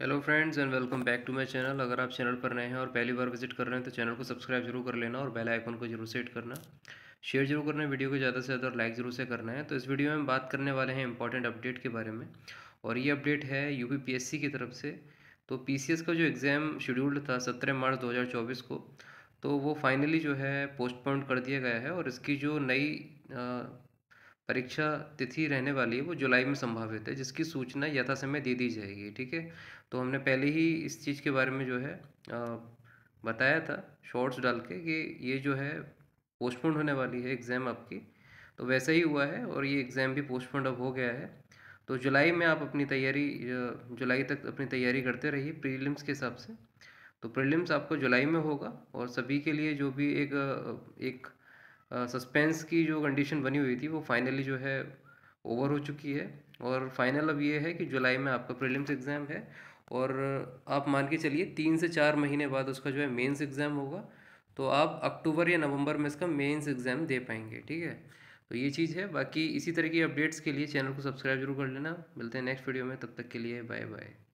Hello friends and welcome back to my channel. अगर आप channel पर नए हैं और पहली बार विजिट कर रहे हैं तो चैनल को सब्सक्राइब जरूर कर लेना और बेल आइकन को जरूर सेट करना, शेयर जरूर करना वीडियो को ज़्यादा से ज़्यादा और लाइक जरूर से करना है। तो इस वीडियो में हम बात करने वाले हैं इंपॉर्टेंट अपडेट के बारे में और ये अपडेट है यूपीपीएससी की तरफ से। तो पीसीएस का जो एग्ज़ाम शेड्यूल्ड था 17 मार्च 2024 को, तो वो फाइनली जो है पोस्टपोन कर दिया गया है और इसकी जो नई परीक्षा तिथि रहने वाली है वो जुलाई में संभावित है, जिसकी सूचना यथासमय दे दी जाएगी। ठीक है, तो हमने पहले ही इस चीज़ के बारे में जो है बताया था शॉर्ट्स डाल के कि ये जो है पोस्टपोन होने वाली है एग्ज़ाम आपकी, तो वैसा ही हुआ है और ये एग्ज़ाम भी पोस्टपोन अब हो गया है। तो जुलाई में आप अपनी तैयारी, जुलाई तक अपनी तैयारी करते रहिए प्रीलिम्स के हिसाब से। तो प्रीलिम्स आपको जुलाई में होगा और सभी के लिए जो भी एक सस्पेंस की जो कंडीशन बनी हुई थी वो फाइनली जो है ओवर हो चुकी है और फाइनल अब ये है कि जुलाई में आपका प्रीलिम्स एग्ज़ाम है और आप मान के चलिए 3 से 4 महीने बाद उसका जो है मेंस एग्ज़ाम होगा, तो आप अक्टूबर या नवंबर में इसका मेंस एग्ज़ाम दे पाएंगे। ठीक है, तो ये चीज़ है। बाकी इसी तरह की अपडेट्स के लिए चैनल को सब्सक्राइब जरूर कर लेना। मिलते हैं नेक्स्ट वीडियो में, तब तक के लिए बाय बाय।